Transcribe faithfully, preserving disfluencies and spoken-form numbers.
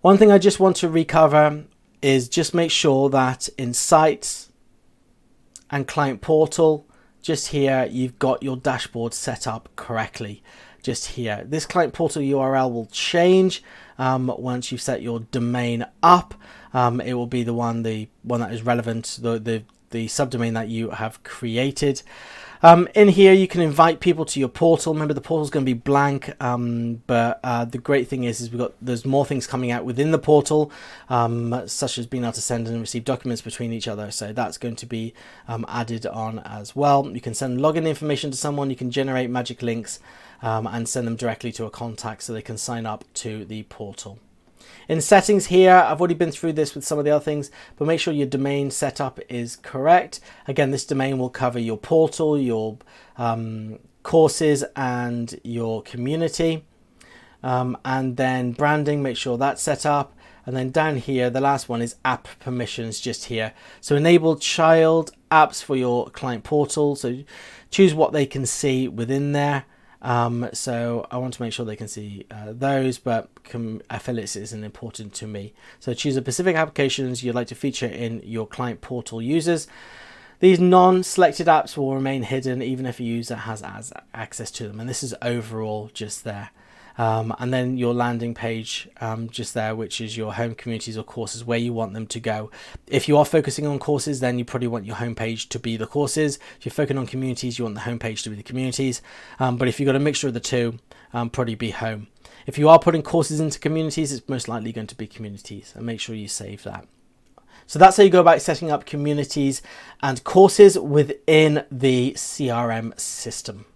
One thing I just want to recover is just make sure that in Sites and Client Portal, just here, you've got your dashboard set up correctly. Just here, this Client Portal U R L will change um, once you've set your domain up. Um, it will be the one, the one that is relevant, the the, the subdomain that you have created. Um, in here, you can invite people to your portal. Remember, the portal is going to be blank, um, but uh, the great thing is, is we've got there's more things coming out within the portal, um, such as being able to send and receive documents between each other. So that's going to be um, added on as well. You can send login information to someone. You can generate magic links um, and send them directly to a contact so they can sign up to the portal. In settings here, I've already been through this with some of the other things, but make sure your domain setup is correct. Again, this domain will cover your portal, your um, courses, and your community. Um, and then branding, make sure that's set up. And then down here, the last one is app permissions just here. So enable child apps for your client portal. So choose what they can see within there. Um, so I want to make sure they can see uh, those, but affiliates isn't important to me. So choose the specific applications you'd like to feature in your client portal users. These non-selected apps will remain hidden even if a user has as access to them. And this is overall just there. Um, and then your landing page um, just there, which is your home, communities, or courses, where you want them to go. If you are focusing on courses, then you probably want your home page to be the courses. If you're focusing on communities, you want the home page to be the communities. Um, but if you've got a mixture of the two, um, probably be home. If you are putting courses into communities, it's most likely going to be communities. And make sure you save that. So that's how you go about setting up communities and courses within the C R M system.